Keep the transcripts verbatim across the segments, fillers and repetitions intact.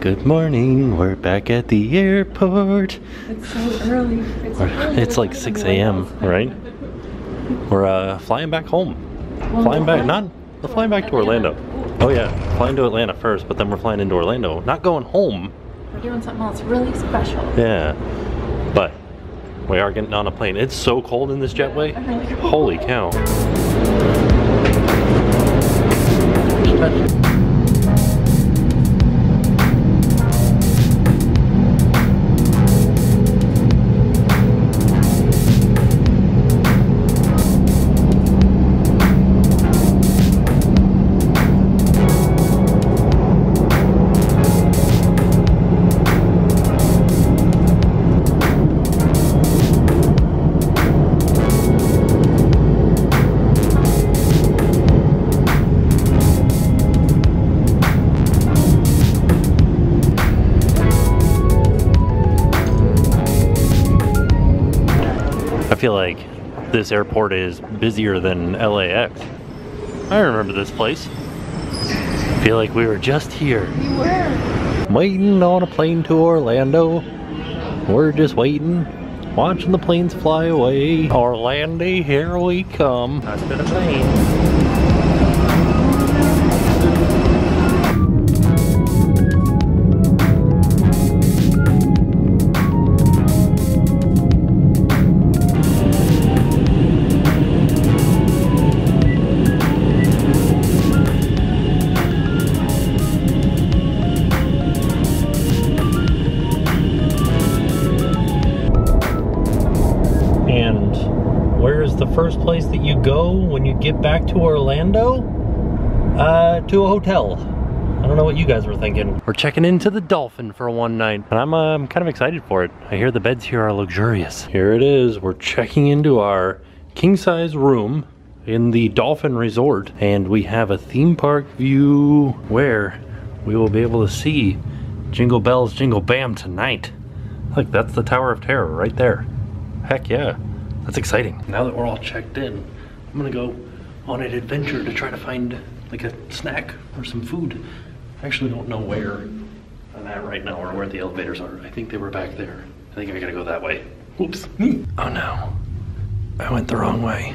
Good morning, we're back at the airport. It's so early. It's, early. It's like six A M, right? We're uh, flying back home. Well, flying back, not, we're flying back to Orlando. Oh yeah, flying to Atlanta first, but then we're flying into Orlando. Not going home. We're doing something else really special. Yeah, but we are getting on a plane. It's so cold in this jetway. Holy cow. I feel like this airport is busier than L A X. I remember this place. I feel like we were just here. We were. Waiting on a plane to Orlando. We're just waiting, watching the planes fly away. Orlando, here we come. That's been a plane. First place that you go when you get back to Orlando, uh, to a hotel. I don't know what you guys were thinking. We're checking into the Dolphin for one night, and I'm um, kind of excited for it. I hear the beds here are luxurious. Here it is. We're checking into our king-size room in the Dolphin Resort, and we have a theme park view where we will be able to see Jingle Bell's Jingle Bam tonight. Like, that's the Tower of Terror right there. Heck yeah. That's exciting. Now that we're all checked in, I'm gonna go on an adventure to try to find like a snack or some food. I actually don't know where I'm at right now or where the elevators are. I think they were back there. I think I gotta go that way. Oops. Oh no, I went the wrong way.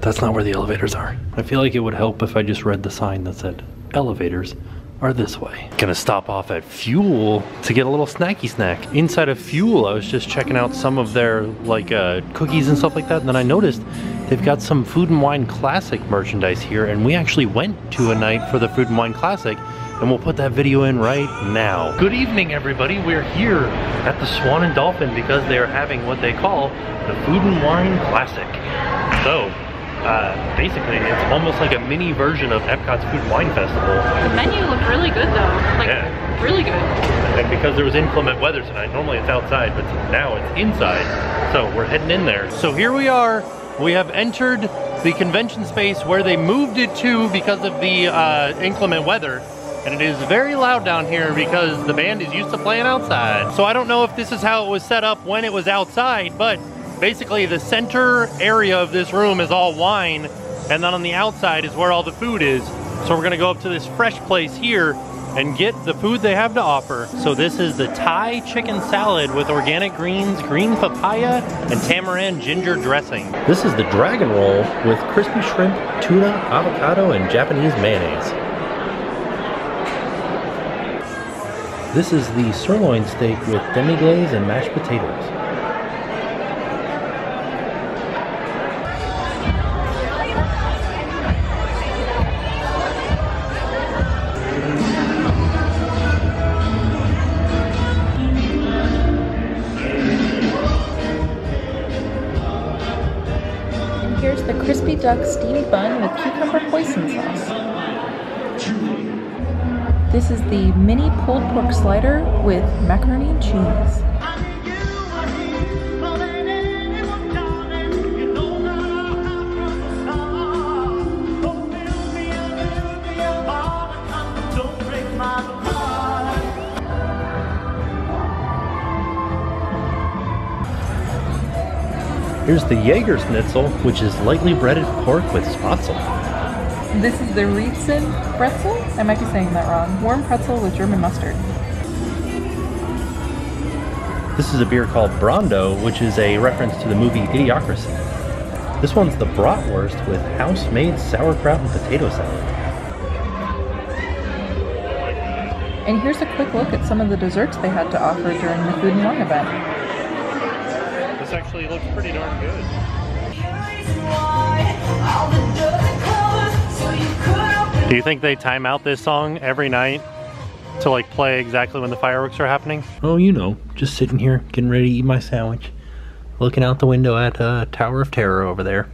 That's not where the elevators are. I feel like it would help if I just read the sign that said elevators are this way. Gonna stop off at Fuel to get a little snacky snack. Inside of Fuel, I was just checking out some of their like uh, cookies and stuff like that, and then I noticed they've got some Food and Wine Classic merchandise here, and we actually went to a night for the Food and Wine Classic, and we'll put that video in right now. Good evening, everybody. We're here at the Swan and Dolphin because they are having what they call the Food and Wine Classic. So, Uh, basically, it's almost like a mini version of Epcot's Food and Wine Festival. The menu looked really good, though. Like, yeah. Really good. And because there was inclement weather tonight, normally it's outside, but now it's inside. So we're heading in there. So here we are. We have entered the convention space where they moved it to because of the uh, inclement weather. And it is very loud down here because the band is used to playing outside. So I don't know if this is how it was set up when it was outside, but basically, the center area of this room is all wine, and then on the outside is where all the food is. So we're gonna go up to this fresh place here and get the food they have to offer. So this is the Thai chicken salad with organic greens, green papaya, and tamarind ginger dressing. This is the dragon roll with crispy shrimp, tuna, avocado, and Japanese mayonnaise. This is the sirloin steak with demi-glaze and mashed potatoes. Crispy duck steamed bun with cucumber hoisin sauce. This is the mini pulled pork slider with macaroni and cheese. Here's the Jägerschnitzel, which is lightly breaded pork with Spatzel. This is the Riesen pretzel. I might be saying that wrong. Warm pretzel with German mustard. This is a beer called Brondo, which is a reference to the movie Idiocracy. This one's the Bratwurst with house-made sauerkraut and potato salad. And here's a quick look at some of the desserts they had to offer during the Food and Wine event. This actually looks pretty darn good. Do you think they time out this song every night to like play exactly when the fireworks are happening? Oh, you know, just sitting here getting ready to eat my sandwich, looking out the window at uh, Tower of Terror over there.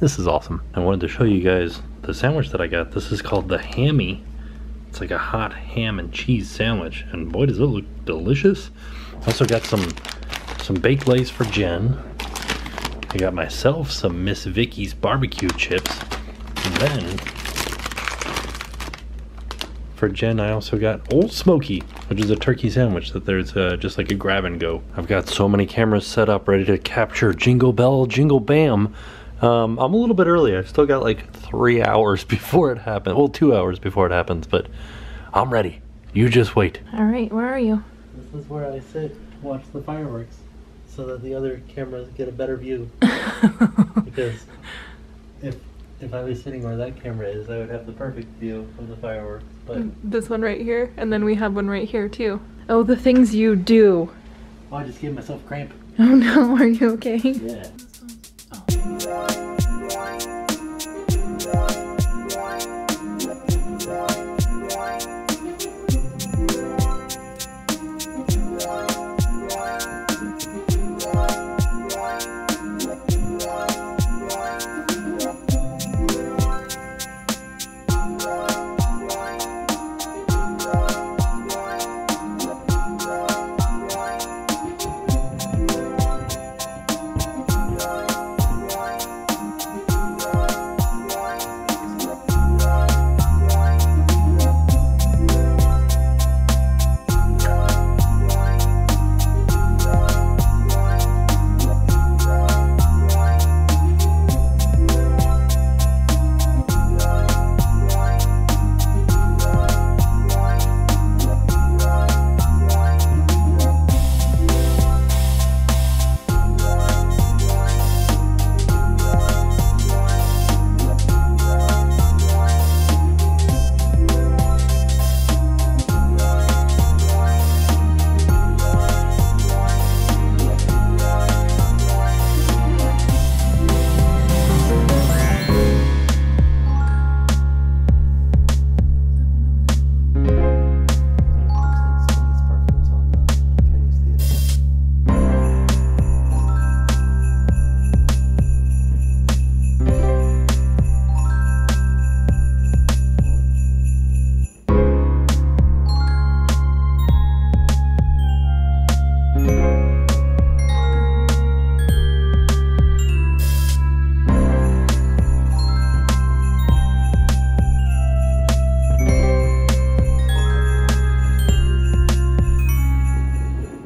This is awesome. I wanted to show you guys the sandwich that I got. This is called the Hammy. It's like a hot ham and cheese sandwich, and boy does it look delicious. I also got some some baked lays for Jen. I got myself some Miss Vicky's barbecue chips. And then, for Jen, I also got Old Smoky, which is a turkey sandwich that there's uh, just like a grab and go. I've got so many cameras set up ready to capture Jingle Bell, Jingle Bam. Um, I'm a little bit early. I've still got like three hours before it happens. Well, two hours before it happens, but I'm ready. You just wait. All right, where are you? This is where I sit, watch the fireworks, so that the other cameras get a better view. Because if... If I was sitting where that camera is, I would have the perfect view of the fireworks, but... This one right here, and then we have one right here, too. Oh, the things you do. Oh, I just gave myself cramp. Oh no, are you okay? Yeah.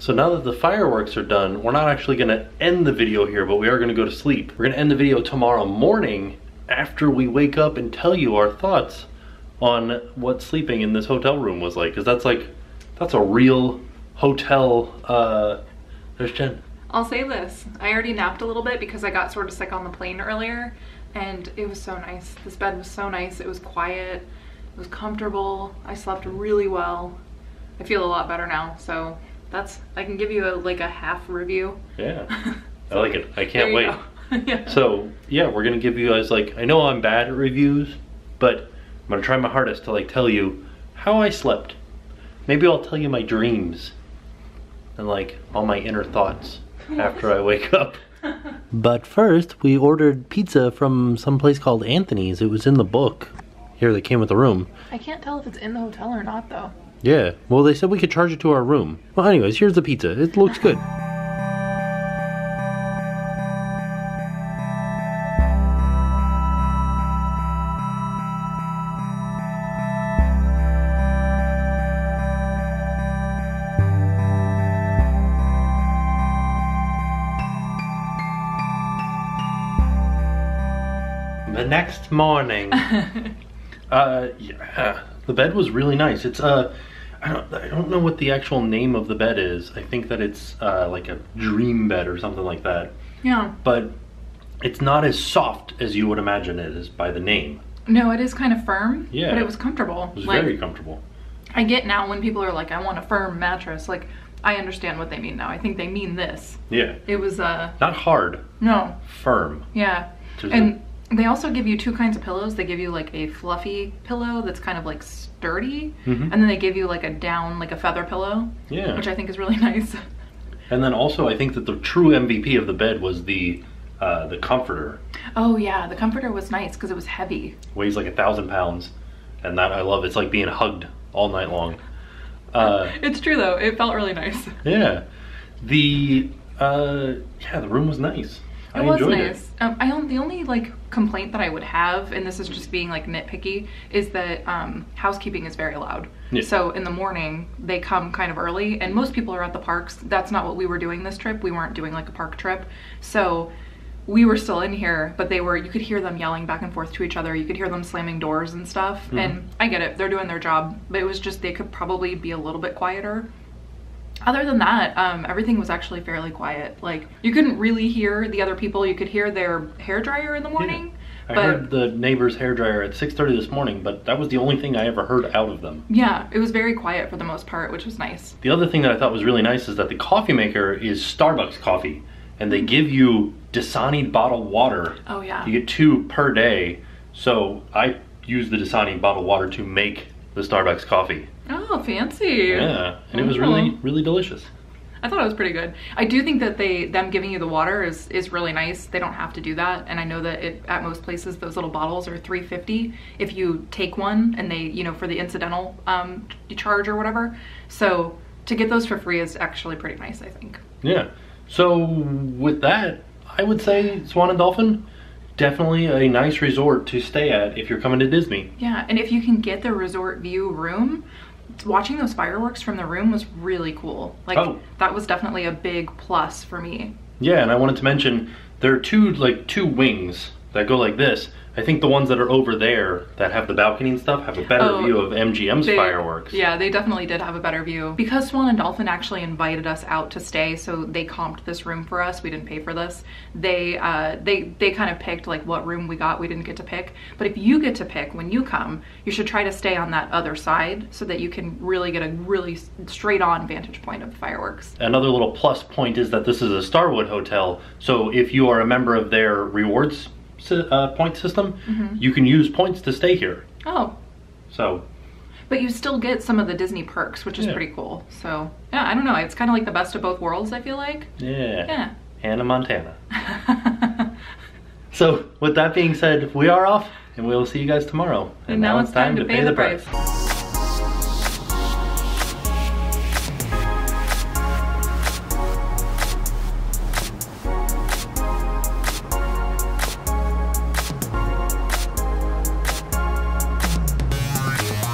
So now that the fireworks are done, we're not actually going to end the video here, but we are going to go to sleep. We're going to end the video tomorrow morning after we wake up and tell you our thoughts on what sleeping in this hotel room was like. Because that's like, that's a real hotel, uh, there's Jen. I'll say this, I already napped a little bit because I got sort of sick on the plane earlier, and it was so nice. This bed was so nice, it was quiet, it was comfortable, I slept really well. I feel a lot better now, so. That's, I can give you a, like a half review. Yeah, I like it. I can't wait. Yeah. So yeah, we're gonna give you guys like, I know I'm bad at reviews, but I'm gonna try my hardest to like tell you how I slept. Maybe I'll tell you my dreams and like all my inner thoughts after I wake up. But first we ordered pizza from some place called Anthony's. It was in the book here that came with the room. I can't tell if it's in the hotel or not though. Yeah, well they said we could charge it to our room. Well anyways, here's the pizza. It looks good. The next morning. uh, yeah. The bed was really nice. It's uh, I don't, I don't know what the actual name of the bed is. I think that it's uh, like a dream bed or something like that. Yeah. But it's not as soft as you would imagine it is by the name. No, it is kind of firm. Yeah. But it was comfortable. It was like, very comfortable. I get now when people are like, I want a firm mattress. Like, I understand what they mean now. I think they mean this. Yeah. It was uh not hard. No. Firm. Yeah. And they also give you two kinds of pillows. They give you like a fluffy pillow that's kind of like sturdy, mm-hmm. and then they give you like a down, like a feather pillow. Yeah. Which I think is really nice. And then also I think that the true M V P of the bed was the uh, the comforter. Oh yeah, the comforter was nice because it was heavy. Weighs like a thousand pounds, and that I love. It's like being hugged all night long. Uh, it's true though, it felt really nice. Yeah, the uh, yeah, the room was nice. It I was enjoyed nice. It. Um, I the only like complaint that I would have, and this is just being like nitpicky, is that um, housekeeping is very loud. Yeah. So in the morning they come kind of early, and most people are at the parks. That's not what we were doing this trip. We weren't doing like a park trip, so we were still in here. But they were, you could hear them yelling back and forth to each other. You could hear them slamming doors and stuff. Mm-hmm. And I get it, they're doing their job, but it was just, they could probably be a little bit quieter. Other than that, um, everything was actually fairly quiet. Like, you couldn't really hear the other people. You could hear their hairdryer in the morning. Yeah. I but heard the neighbor's hairdryer at six thirty this morning, but that was the only thing I ever heard out of them. Yeah, it was very quiet for the most part, which was nice. The other thing that I thought was really nice is that the coffee maker is Starbucks coffee, and they give you Dasani bottled water. Oh yeah. You get two per day. So I use the Dasani bottled water to make the Starbucks coffee. Oh, fancy. Yeah, and it was really, really delicious. I thought it was pretty good. I do think that they them giving you the water is, is really nice. They don't have to do that. And I know that it, at most places those little bottles are three fifty if you take one, and they, you know, for the incidental um, charge or whatever. So to get those for free is actually pretty nice, I think. Yeah. So with that, I would say Swan and Dolphin, definitely a nice resort to stay at if you're coming to Disney. Yeah, and if you can get the resort view room, watching those fireworks from the room was really cool. Like, oh. That was definitely a big plus for me. Yeah, and I wanted to mention, there are two, like, two wings that go like this. I think the ones that are over there that have the balcony and stuff have a better oh, view of M G M's they, fireworks. Yeah, they definitely did have a better view. Because Swan and Dolphin actually invited us out to stay, so they comped this room for us. We didn't pay for this. They uh, they they kind of picked like what room we got. We didn't get to pick. But if you get to pick when you come, you should try to stay on that other side so that you can really get a really straight on vantage point of the fireworks. Another little plus point is that this is a Starwood hotel, so if you are a member of their rewards Uh, point system, mm-hmm. you can use points to stay here. Oh. So. But you still get some of the Disney perks, which is yeah. pretty cool. So, yeah, I don't know. It's kind of like the best of both worlds, I feel like. Yeah. Yeah. Hannah Montana. So, with that being said, we are off, and we will see you guys tomorrow. And, and now, now it's time, time to pay, pay the price. price.